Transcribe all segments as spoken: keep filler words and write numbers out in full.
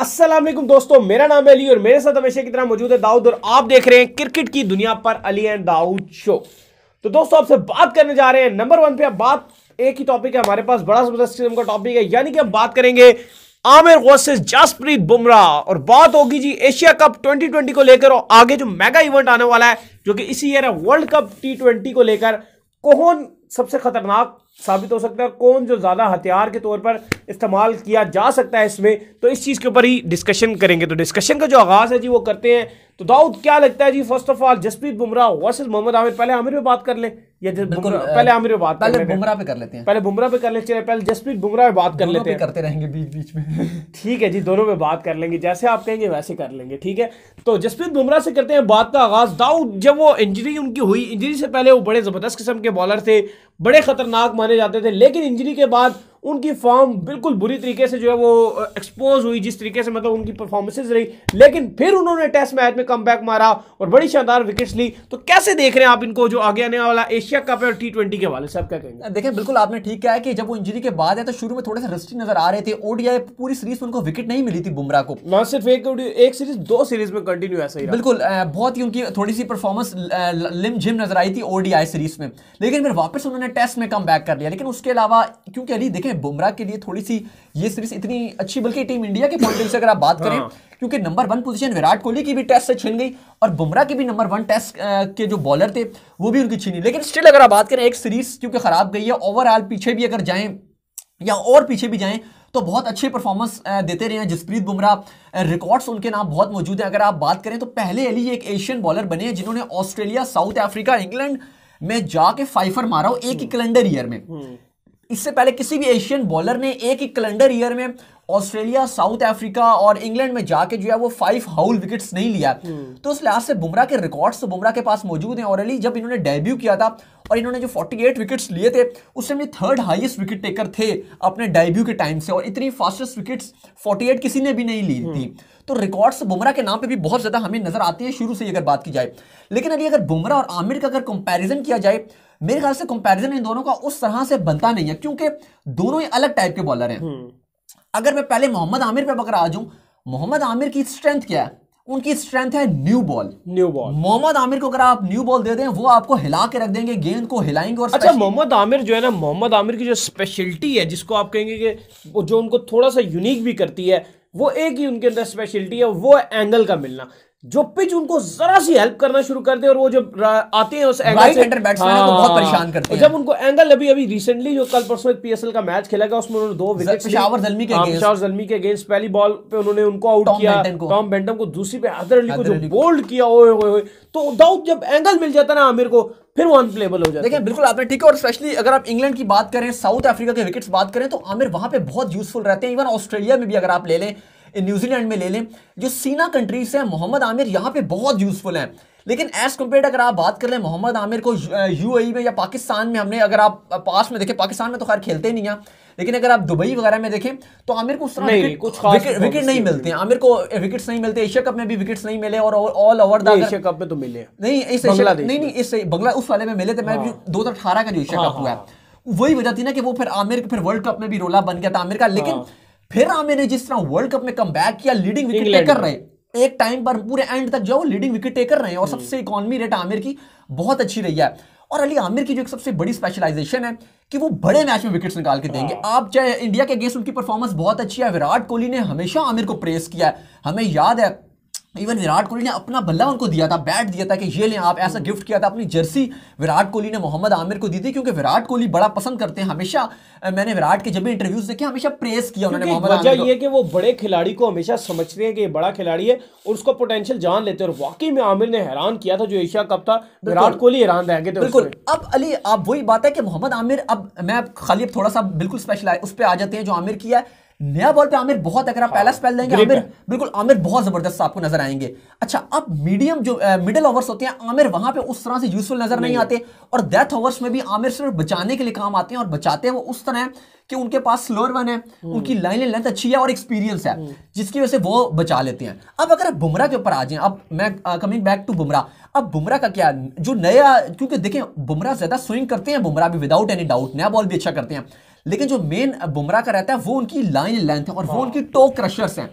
अस्सलाम वालेकुम दोस्तों, मेरा नाम है अली और मेरे साथ हमेशा की तरह मौजूद है दाऊद और आप देख रहे हैं क्रिकेट की दुनिया पर अली एंड दाऊद शो। तो दोस्तों आपसे बात करने जा रहे हैं नंबर वन पे। अब बात एक ही टॉपिक है हमारे पास, बड़ा जबरदस्त किस्म का टॉपिक है, यानी कि हम बात करेंगे आमिर वर्सेस जसप्रीत बुमराह और बात होगी जी एशिया कप ट्वेंटी ट्वेंटी को लेकर और आगे जो मेगा इवेंट आने वाला है जो कि इसी ईयर है वर्ल्ड कप टी ट्वेंटी को लेकर, कौन सबसे खतरनाक साबित हो सकता है, कौन जो ज़्यादा हथियार के तौर पर इस्तेमाल किया जा सकता है इसमें, तो इस चीज़ के ऊपर ही डिस्कशन करेंगे। तो डिस्कशन का जो आगाज़ है जी वो करते हैं। तो दाऊद क्या लगता है जी, first of all Jasprit Bumrah versus Mohammad Amir, पहले आमिर पे बात कर लें या पहले आमिर पे बात कर लें? बुमराह पे कर लेते हैं, पहले बुमराह पे कर लें, चलिए पहले जसप्रीत बुमराह पे बात कर लेते हैं, करते रहेंगे बीच बीच में, ठीक है जी, दोनों पे बात कर लेंगे, जैसे आप कहेंगे वैसे कर लेंगे, ठीक है। तो जसप्रीत बुमराह से करते हैं बात का आगाज़। दाऊद, जब वो इंजरी उनकी हुई, इंजरी से पहले वो बड़े ज़बरदस्त किस्म के बॉलर थे, बड़े खतरनाक माने जाते थे, लेकिन इंजरी के बाद उनकी फॉर्म बिल्कुल बुरी तरीके से जो है वो एक्सपोज हुई, जिस तरीके से मतलब उनकी परफॉर्मेंसेज रही, लेकिन फिर उन्होंने टेस्ट मैच में कमबैक मारा और बड़ी शानदार विकेट्स ली। तो कैसे देख रहे हैं आप इनको जो आगे आने वाला एशिया कप और टी ट्वेंटी के हवाले से, आप क्या कहेंगे? देखिए बिल्कुल आपने ठीक कहा है कि जब वो इंजरी के बाद है तो शुरू में थोड़े से रस्टी नजर आ रहे थे, ओडीआई पूरी सीरीज में उनको विकेट नहीं मिली थी बुमराह को, ना सिर्फ एक एक सीरीज, दो सीरीज में कंटिन्यू ऐसा ही बिल्कुल, बहुत ही उनकी थोड़ी सी परफॉर्मेंस लिम जिम नजर आई थी ओडीआई सीरीज में, लेकिन फिर वापस उन्होंने टेस्ट में कमबैक कर लिया। लेकिन उसके अलावा क्योंकि अली देखें बुमराह के लिए थोड़ी सी ये सीरीज इतनी अच्छी, बल्कि टीम इंडिया के पॉइंट ऑफ व्यू से अगर आप बात करें, क्योंकि number one position Virat Kohli की भी टेस्ट से छिन गई और बुमराह की भी नंबर वन टेस्ट के जो बॉलर थे वो भी उनकी छिनी, लेकिन स्टिल अगर आप बात करें एक सीरीज क्योंकि खराब गई है, ओवरऑल पीछे भी अगर जाएं या और पीछे भी जाएं तो बहुत अच्छे परफॉर्मेंस देते रहे हैं जसप्रीत बुमराह, रिकॉर्ड्स उनके नाम बहुत मौजूद हैं। अगर आप बात करें तो पहले अली एक एशियन बॉलर बने हैं जिन्होंने ऑस्ट्रेलिया, साउथ अफ्रीका, इंग्लैंड में जाके फाइफर मारा हो एक ही कैलेंडर ईयर में। इससे पहले किसी भी एशियन बॉलर ने एक ही कैलेंडर ईयर में ऑस्ट्रेलिया, साउथ अफ्रीका और इंग्लैंड में जाके जो है वो फाइव हाउल विकेट्स नहीं लिया, तो उस लिहाज से बुमराह के रिकॉर्ड्स तो बुमराह के पास मौजूद हैं। और अली जब इन्होंने डेब्यू किया था और इन्होंने जो अड़तालीस विकेट्स लिए थे उस टाइम ये थर्ड हाईएस्ट विकेट टेकर थे अपने डेब्यू के टाइम से, और इतनी फास्टेस्ट विकेट्स अड़तालीस किसी ने भी नहीं ली थी, तो रिकॉर्ड्स बुमराह के नाम पे भी बहुत ज़्यादा हमें नज़र आती है शुरू से अगर बात की जाए। लेकिन अली अगर बुमराह और आमिर का अगर कंपैरिजन किया जाए, मेरे ख्याल से कंपैरिजन इन दोनों का उस तरह से बनता नहीं है क्योंकि दोनों ही अलग टाइप के बॉलर हैं। अगर मैं पहले मोहम्मद आमिर पर पकड़ आ जाऊं, मोहम्मद आमिर की स्ट्रेंथ क्या है? उनकी स्ट्रेंथ है new ball, new ball. Mohammad Amir को अगर आप न्यू बॉल दे दें वो आपको हिला के रख देंगे, गेंद को हिलाएंगे। और अच्छा, मोहम्मद आमिर जो है ना, मोहम्मद आमिर की जो स्पेशलिटी है, जिसको आप कहेंगे कि जो उनको थोड़ा सा यूनिक भी करती है, वो एक ही उनके अंदर स्पेशलिटी है, वो एंगल का मिलना, जो पिच उनको जरा सी हेल्प करना शुरू करते हैं और वो जब आते हैं उस एंगल से बैट्समैन को बहुत परेशान करते हैं। जब उनको एंगल अभी अभी रिसेंटली जो कल परसों एक पीएसएल का मैच खेला गया उसमें उन्होंने दो विकेट, पेशावर जल्मी के अगेंस्ट, पेशावर जल्मी के अगेंस्ट पहली बॉल पे उन्होंने उनको आउट किया, टॉम बेंटम को, दूसरी पे हैदर अली को जो बोल्ड किया, ओए होए। तो दाऊद जब एंगल मिल जाता ना आमिर को फिर वो अनप्लेबल हो जाता है। देखिए बिल्कुल आपने ठीक है, और स्पेशली अगर आप इंग्लैंड की बात करें, साउथ अफ्रीका के विकेट्स बात करें तो आमिर वहां पे बहुत यूजफुल रहते हैं। इवन ऑस्ट्रेलिया में भी अगर आप ले लें, न्यूजीलैंड में ले लें, जो सीना कंट्रीज हैं, मोहम्मद आमिर यहाँ पे बहुत यूजफुल हैं। लेकिन एज कम्पेयर अगर आप बात कर लें मोहम्मद आमिर को यूएई में या पाकिस्तान में, हमने अगर आप पास में देखें, पाकिस्तान में तो खैर खेलते नहीं हैं, लेकिन अगर आप दुबई वगैरह में देखें तो आमिर को उस तरह नहीं, कुछ विकेट, विकेट नहीं मिलते हैं, आमिर को विकेट्स नहीं मिलते, एशिया कप में भी विकेट्स नहीं मिले और all over the Asia cup में तो मिले नहीं, इस नहीं नहीं इस बंगला उस वाले में मिले थे, मैं दो हजार अठारह का जो एशिया कप हुआ वही वजह थी ना कि वो फिर आमिर फिर वर्ल्ड कप में भी रोला बन गया था आमिर का। लेकिन फिर आमिर ने जिस तरह वर्ल्ड कप में कमबैक किया, लीडिंग विकेट टेकर रहे एक टाइम पर, पूरे एंड तक जो वो लीडिंग विकेट टेकर रहे हैं और सबसे इकोनॉमी रेट आमिर की बहुत अच्छी रही है। और अली आमिर की जो एक सबसे बड़ी स्पेशलाइजेशन है कि वो बड़े मैच में विकेट्स निकाल के देंगे। आप चाहे इंडिया के अगेंस्ट उनकी परफॉर्मेंस बहुत अच्छी है, विराट कोहली ने हमेशा आमिर को प्रेस किया है, हमें याद है इवन विराट कोहली ने अपना बल्ला उनको दिया था, बैट दिया था कि ये लें आप, ऐसा गिफ्ट किया था, अपनी जर्सी विराट कोहली ने मोहम्मद आमिर को दी थी क्योंकि विराट कोहली बड़ा पसंद करते हैं, हमेशा मैंने विराट के जब भी इंटरव्यूज देखे हमेशा प्रेस किया उन्होंने मोहम्मद आमिर को। वजह ये कि वो बड़े खिलाड़ी को हमेशा समझते हैं कि ये बड़ा खिलाड़ी है और उसको पोटेंशियल जान लेते हैं, और वाकई में आमिर ने हैरान किया था जो एशिया कप था, विराट कोहली हैरान रह गए थे। बिल्कुल, अब अली आप वही बात है कि मोहम्मद आमिर, अब मैं खाली थोड़ा सा बिल्कुल स्पेशल उस पर आ जाते हैं जो आमिर किया है, नया बॉल पे आमिर बहुत, अगर आप पहला स्पेल देंगे आमिर बिल्कुल आमिर बहुत जबरदस्त आपको नजर आएंगे। अच्छा, अब मीडियम जो मिडिल ओवर्स होते हैं आमिर वहां पे उस तरह से यूजफुल नजर नहीं, नहीं आते, और डेथ ओवर्स में भी आमिर सिर्फ बचाने के लिए काम आते हैं और बचाते हैं वो उस तरह कि उनके पास स्लोअर वन है, उनकी लाइन लेंथ अच्छी है और एक्सपीरियंस है जिसकी वजह से वो बचा लेते हैं। अब अगर बुमराह के ऊपर आ जाए, अब मैं कमिंग बैक टू बुमराह, अब बुमराह का क्या जो नया, क्योंकि देखें बुमराह ज्यादा स्विंग करते हैं, बुमराह भी विदाउट एनी डाउट नया बॉल भी अच्छा करते हैं, लेकिन जो मेन बुमराह का रहता है वो उनकी लाइन लेंथ है और हाँ। वो उनकी टो क्रशर्स हैं,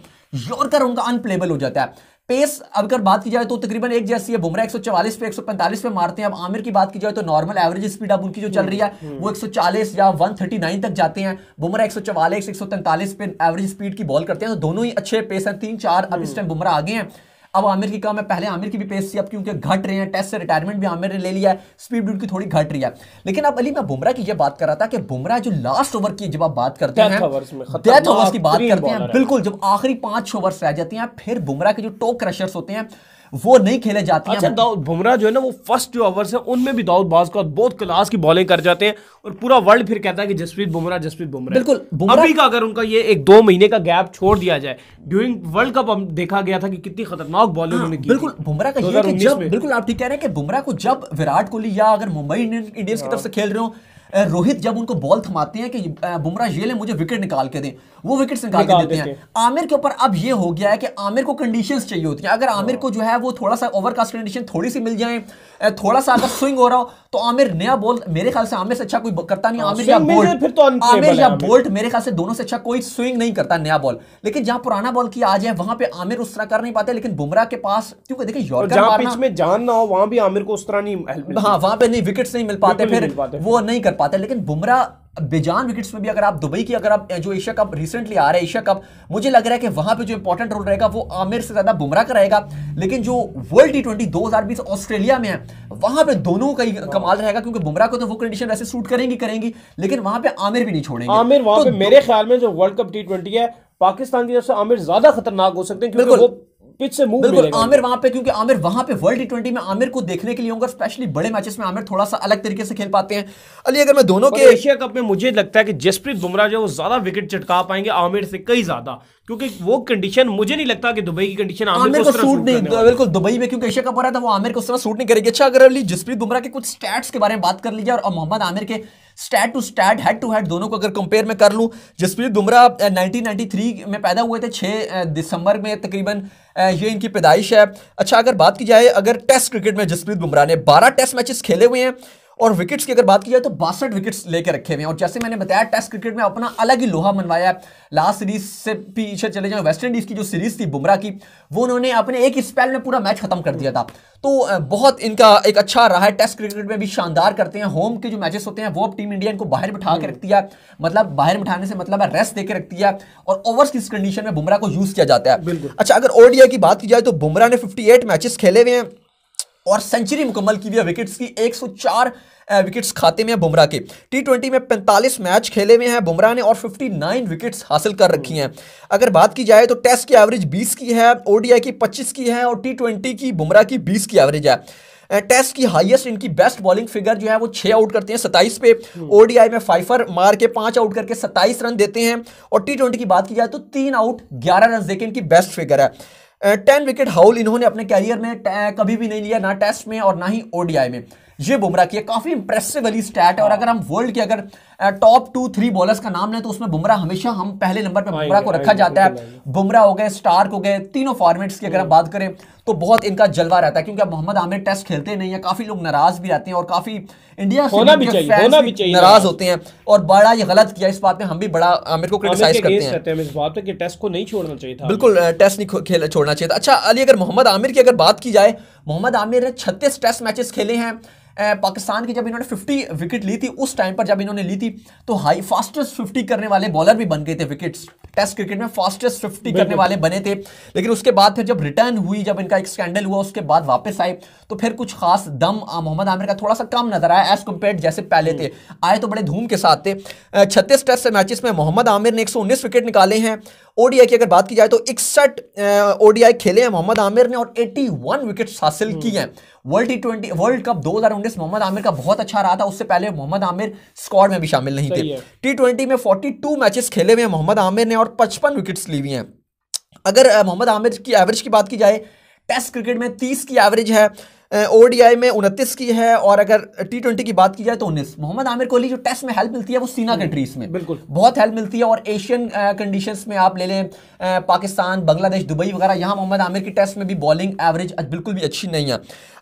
यॉर्कर उनका अनप्लेबल हो जाता है। पेस अगर बात की जाए तो तकरीबन एक जैसी है, बुमराह एक सौ चवालीस पे एक सौ पैंतालीस पे मारते हैं। अब आमिर की बात की जाए तो नॉर्मल एवरेज स्पीड अब उनकी जो चल रही है वो एक सौ चालीस या एक सौ उनतालीस तक जाते हैं। बुमराह एक सौ चवालीस एक सौ तैंतालीस पे एवरेज स्पीड की बॉल करते हैं, तो दोनों ही अच्छे पेस हैं। तीन चार अब इस टाइम बुमराह आगे हैं, अब आमिर की कम है। पहले आमिर की भी पेस थी, अब क्योंकि घट रहे हैं, टेस्ट से रिटायरमेंट भी आमिर ने ले लिया है, स्पीड भी उनकी थोड़ी घट रही है। लेकिन अब अली मैं बुमराह की ये बात कर रहा था कि बुमराह जो लास्ट ओवर की जब आप बात करते हैं, डेथ ओवर्स की बात करते हैं, बिल्कुल जब आखिरी पांच ओवर्स रह जाते हैं, फिर बुमराह के जो टॉप क्रशर्स होते हैं वो नहीं खेले जाते हैं। अच्छा, बुमराह जो है ना वो फर्स्ट जो ओवर्स है उनमें भी दाऊद बाज का बहुत क्लास की बॉलिंग कर जाते हैं और पूरा वर्ल्ड फिर कहता है कि जसप्रीत बुमराह जसप्रीत बुमराह बिल्कुल। अभी का अगर उनका ये एक दो महीने का गैप छोड़ दिया जाए, ड्यूरिंग वर्ल्ड कप हम देखा गया था कि कितनी खतरनाक बॉलिंग उन्होंने की बिल्कुल बुमराह का। ये कि जब बिल्कुल आप ठीक कह रहे हैं कि बुमराह को जब विराट कोहली या अगर मुंबई इंडियंस की तरफ से खेल रहे हो, रोहित जब उनको बॉल थमाते हैं कि बुमराह ये ले मुझे विकेट निकाल के दें, वो विकेट निकाल, निकाल के देते हैं। आमिर के ऊपर अब ये हो गया है कि आमिर को कंडीशंस चाहिए होती हैं। अगर आमिर को जो है वो थोड़ा सा ओवरकास्ट कंडीशन थोड़ी सी मिल जाए, थोड़ा सा अगर स्विंग हो रहा हो तो आमिर नया बॉल, मेरे ख्याल से आमिर से अच्छा कोई करता नहीं। आमिर या बोल्ट, आमिर या बोल्ट मेरे ख्याल से दोनों से अच्छा कोई स्विंग नहीं करता नया बॉल। लेकिन जहां पुराना बॉल किया आ जाए वहां पे आमिर उस तरह कर नहीं पाते। लेकिन बुमराह के पास क्योंकि देखिए यॉर्कर पिच में जान ना हो वहां भी आमिर को उस तरह नहीं, हाँ वहां पे नहीं विकेट्स नहीं मिल पाते, फिर वो नहीं कर पाता। लेकिन बुमराह बेजान विकेट्स में भी अगर आप दुबई की अगर आप जो एशिया कप रिसेंटली आ रहा है एशिया कप, मुझे लग रहा है कि वहां पे जो इंपॉर्टेंट रोल रहेगा वो आमिर से ज्यादा बुमराह का रहेगा। लेकिन जो वर्ल्ड टी ट्वेंटी दो हजार बीस ऑस्ट्रेलिया में है वहां पे दोनों का ही कमाल रहेगा, क्योंकि बुमराह को तो वो कंडीशन वैसे सूट करेंगी करेंगी लेकिन वहां पे आमिर भी नहीं छोड़ेंगे। आमिर वहां पे मेरे ख्याल में जो वर्ल्ड कप टी ट्वेंटी है पाकिस्तान की तरफ से आमिर ज्यादा खतरनाक हो सकते हैं, क्योंकि वो पिच से मूव बिल्कुल आमिर वहां पे, क्योंकि आमिर वहां पे वर्ल्ड टी ट्वेंटी में आमिर को देखने के लिए होगा, स्पेशली बड़े मैचेस में आमिर थोड़ा सा अलग तरीके से खेल पाते हैं। अली अगर मैं दोनों के एशिया कप में मुझे लगता है कि जसप्रीत बुमराह जो है वो ज्यादा विकेट चटका पाएंगे आमिर से कई ज्यादा, क्योंकि वो कंडीशन मुझे नहीं लगता कि दुबई की कंडीशन आमिर को सूट नहीं, बिल्कुल दुबई में क्योंकि एशिया कप हो रहा था वो आमिर को उस तरह सूट नहीं करेगी। अच्छा, अगर अली जसप्रीत बुमराह के कुछ स्टैट्स के बारे में बात कर लीजिए और मोहम्मद आमिर के stat to stat head to head दोनों को अगर कंपेयर में कर लूँ, Jasprit Bumrah nineteen ninety three में पैदा हुए थे, छह दिसंबर में तकरीबन ये इनकी पैदाइश है। अच्छा, अगर बात की जाए अगर टेस्ट क्रिकेट में जसप्रीत बुमराह ने बारह टेस्ट मैचेस खेले हुए हैं और विकेट्स की अगर बात की जाए तो बासठ विकेट्स लेकर रखे हुए हैं। और जैसे मैंने बताया टेस्ट क्रिकेट में अपना अलग ही लोहा मनवाया है। लास्ट सीरीज से पीछे चले जाए वेस्ट इंडीज़ की जो सीरीज थी बुमराह की, वो उन्होंने अपने एक स्पेल में पूरा मैच खत्म कर दिया था। तो बहुत इनका एक अच्छा रहा है, टेस्ट क्रिकेट में भी शानदार करते हैं। होम के जो मैचेस होते हैं वो अब टीम इंडिया इनको बाहर बिठा के रखती है, मतलब बाहर बिठाने से मतलब है रेस्ट देकर रखती है, और ओवर्स की कंडीशन में बुमराह को यूज किया जाता है। अच्छा, अगर ओडीआई की बात की जाए तो बुमराह ने फिफ्टी एट मैचेस खेले हुए हैं और सेंचुरी मुकम्मल की भी है, विकेट्स की एक सौ चार विकेट्स खाते में है बुमराह के। टी ट्वेंटी में पैंतालीस मैच खेले हुए हैं बुमराह ने और उनसठ विकेट्स हासिल कर रखी हैं। अगर बात की जाए तो टेस्ट की एवरेज बीस की है, ओडीआई की पच्चीस की है और टी ट्वेंटी की बुमराह की बीस की एवरेज है। टेस्ट की हाईएस्ट इनकी बेस्ट बॉलिंग फिगर जो है वो छह आउट करते हैं सत्ताईस पे, ओडीआई में फाइफर मार के पांच आउट करके सत्ताईस रन देते हैं, और टी ट्वेंटी की बात की जाए तो तीन आउट ग्यारह रन देकर इनकी बेस्ट फिगर है। टेन विकेट हाउल इन्होंने अपने कैरियर में कभी भी नहीं लिया, ना टेस्ट में और ना ही ओडीआई में। ये बुमराह की काफी इंप्रेसिव वाली स्टैट है। और अगर हम वर्ल्ड के अगर टॉप टू थ्री बॉलर्स का नाम लें तो उसमें बुमराह हमेशा हम पहले नंबर पर बुमराह को रखा जाता है। बुमराह हो गए, स्टार्क हो गए, तीनों फॉर्मेट्स की अगर हम बात करें तो बहुत इनका जलवा रहता है, क्योंकि अब मोहम्मद आमिर टेस्ट खेलते नहीं है, काफी लोग नाराज भी रहते हैं और काफी इंडिया से नाराज होते हैं और बड़ा ये गलत किया इस बात में, हम भी बड़ा आमिर को क्रिटिसाइज करते हैं इस बात पे कि टेस्ट को नहीं छोड़ना चाहिए था, बिल्कुल टेस्ट नहीं छोड़ना चाहिए था। अच्छा अली, अगर मोहम्मद आमिर की अगर बात की जाए, मोहम्मद आमिर ने छत्तीस टेस्ट मैचेस खेले हैं। पाकिस्तान की जब इन्होंने पचास विकेट ली थी उस टाइम पर जब इन्होंने ली थी तो हाई फास्टेस्ट पचास करने वाले बॉलर भी बन गए थे, विकेट्स टेस्ट क्रिकेट में फास्टेस्ट पचास करने वाले बने थे। लेकिन उसके बाद फिर जब रिटर्न हुई, जब इनका एक स्कैंडल हुआ, उसके बाद वापस आए तो फिर कुछ खास दम मोहम्मद आमिर का थोड़ा सा कम नजर आया एज कम्पेयर जैसे पहले थे। आए तो बड़े धूम के साथ थे। छत्तीस टेस्ट मैचेस में मोहम्मद आमिर ने एक सौ उन्नीस विकेट निकाले हैं। ओडीआई की अगर बात की जाए तो इकसठ ओडीआई खेले हैं मोहम्मद आमिर ने और इक्यासी विकेट्स हासिल की हैं। World T twenty world cup दो हजार उन्नीस मोहम्मद आमिर का बहुत अच्छा रहा था, उससे पहले मोहम्मद आमिर स्क्वाड में भी शामिल नहीं थे। टी ट्वेंटी में बयालीस मैचेस खेले हुए हैं मोहम्मद आमिर ने और पचपन विकेट्स ली हुई हैं। अगर मोहम्मद आमिर की एवरेज की बात की जाए, टेस्ट क्रिकेट में तीस की एवरेज है, ओडीआई में उनतीस की है और अगर टी ट्वेंटी की बात की जाए तो उन्नीस। मोहम्मद आमिर कोहली जो टेस्ट में हेल्प मिलती है वो सीना कंट्रीज में बिल्कुल बहुत हेल्प मिलती है और एशियन कंडीशंस में आप ले लें पाकिस्तान, बांग्लादेश, दुबई वगैरह, यहाँ मोहम्मद आमिर की टेस्ट में भी बॉलिंग एवरेज बिल्कुल भी अच्छी नहीं है।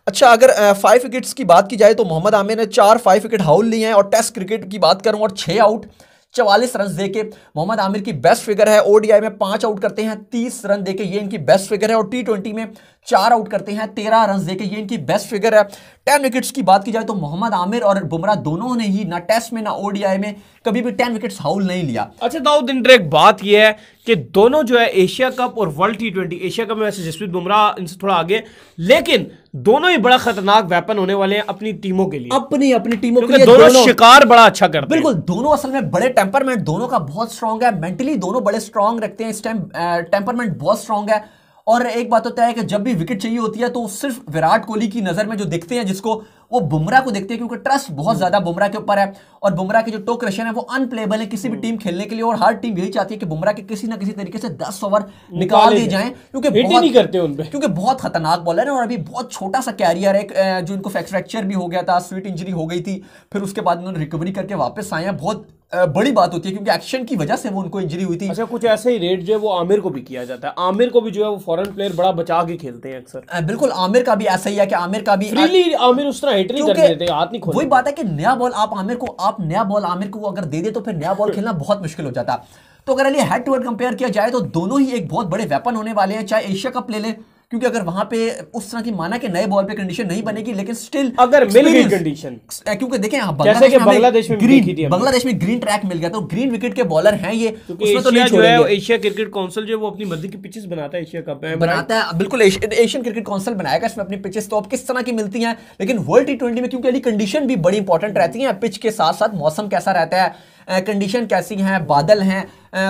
अच्छा, अगर फाइव विकेट्स की बात की जाए तो मोहम्मद आमिर ने चार फाइव विकेट हाउल लिए हैं और टेस्ट क्रिकेट की बात करूँ और छः आउट चवालीस रन देके मोहम्मद आमिर की बेस्ट फिगर है। ओडीआई में पांच आउट करते हैं तीस रन देके, ये इनकी बेस्ट फिगर है। और टी ट्वेंटी में चार आउट करते हैं तेरह रन देके, ये इनकी बेस्ट फिगर है। टेन विकेट्स की बात की जाए तो मोहम्मद आमिर और बुमराह दोनों ने ही ना टेस्ट में ना ओडीआई में कभी भी टेन विकेट्स हाउल नहीं लिया। अच्छा दाऊद, एक बात यह है कि दोनों जो है एशिया कप और world T twenty, Asia cup में वैसे जसप्रीत बुमराह इनसे थोड़ा आगे, लेकिन दोनों ही बड़ा खतरनाक वेपन होने वाले हैं अपनी टीमों के लिए, अपनी अपनी टीमों के लिए। दोनों, दोनों शिकार बड़ा अच्छा करते हैं। बिल्कुल, दोनों असल में बड़े टेम्परमेंट दोनों का बहुत स्ट्रांग है, मेंटली दोनों बड़े स्ट्रांग रखते हैं। इस टाइम टेम्परमेंट बहुत स्ट्रांग है। और एक बात होता है कि जब भी विकेट चाहिए होती है तो सिर्फ विराट कोहली की नज़र में जो दिखते हैं जिसको, वो बुमराह को देखते हैं, क्योंकि ट्रस्ट बहुत ज़्यादा बुमराह के ऊपर है। और बुमराह की जो टो क्रशन है वो अनप्लेबल है किसी भी टीम खेलने के लिए, और हर टीम यही चाहती है कि बुमराह के किसी ना किसी तरीके से दस ओवर निकाल दिए जाएं, क्योंकि नहीं करते उन पे, क्योंकि बहुत खतरनाक बॉलर है। और अभी बहुत छोटा सा कैरियर है, जो इनको फ्रैक्चर भी हो गया था, स्वीट इंजरी हो गई थी, फिर उसके बाद उन्होंने रिकवरी करके वापस आए हैं। बहुत बड़ी बात होती है क्योंकि एक्शन की वजह से वो उनको इंजरी हुई थी। अच्छा, कुछ ऐसा ही रेट जो है वो आमिर को भी किया जाता है। आमिर को भी जो है वो फॉरेन प्लेयर बड़ा बचा के खेलते हैं अक्सर। बिल्कुल, आमिर का भी ऐसा ही है कि आमिर का भी फ्रीली आमिर उस तरह हिट नहीं कर देते, हाथ नहीं खोलते। वही बात है कि नया बॉल आप आमिर को आप नया बॉल आमिर को अगर दे दे तो फिर नया बॉल खेलना बहुत मुश्किल हो जाता। तो अगर Ali head to head compare किया जाए तो दोनों ही एक बहुत बड़े वेपन होने वाले हैं, चाहे एशिया कप ले लें, क्योंकि अगर वहां पे उस तरह की माना कि नए बॉल पे कंडीशन नहीं बनेगी, लेकिन स्टिल अगर मिल गई कंडीशन, क्योंकि देखें बांग्लादेश में ग्रीन बांग्लादेश में ग्रीन ट्रैक मिल गया तो ग्रीन विकेट के बॉलर हैं ये, उसमें तो नहीं छोड़ेंगे। एशिया क्रिकेट काउंसिल जो है वो अपनी मर्जी की पिचेस बनाता है, एशिया कप में बनाता है, बिल्कुल एशियन क्रिकेट काउंसिल बनाएगा इसमें अपनी पिचेस, तो अब किस तरह की मिलती है। लेकिन वर्ल्ड टी ट्वेंटी में क्योंकि कंडीशन भी बड़ी इंपॉर्टेंट रहती है, पिच के साथ साथ मौसम कैसा रहता है, कंडीशन कैसी है, बादल हैं,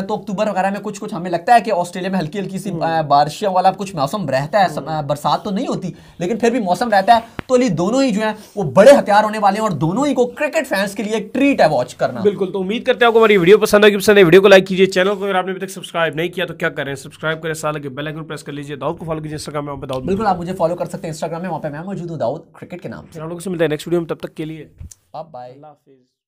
तो अक्टूबर वगैरह में कुछ कुछ हमें लगता है कि ऑस्ट्रेलिया में हल्की हल्की सी बारिशों वाला कुछ मौसम रहता है, बरसात तो नहीं होती लेकिन फिर भी मौसम रहता है। तो ये दोनों ही जो है वो बड़े हथियार होने वाले हैं, और दोनों ही को क्रिकेट फैंस के लिए एक ट्रीट है वॉच करना। बिल्कुल, तो उम्मीद करते हैं आपको हमारी वीडियो पसंद आएगी। पसंद है वीडियो को लाइक कीजिए, चैनल को अगर आपने अभी तक सब्सक्राइब नहीं किया तो क्या करें, सब्सक्राइब करें, साथ लगे बेल आइकन प्रेस कर लीजिए। दाऊद को फॉलो कीजिए इंस्टाग्राम में, दाऊद। बिल्कुल, आप मुझे फॉलो कर सकते हैं इंस्टाग्राम में, वहाँ पर मैं मौजूद हूँ दाऊद क्रिकेट के नाम से। हम लोग से मिलते हैं नेक्स्ट वीडियो में, तब तक के लिए बाय बाय।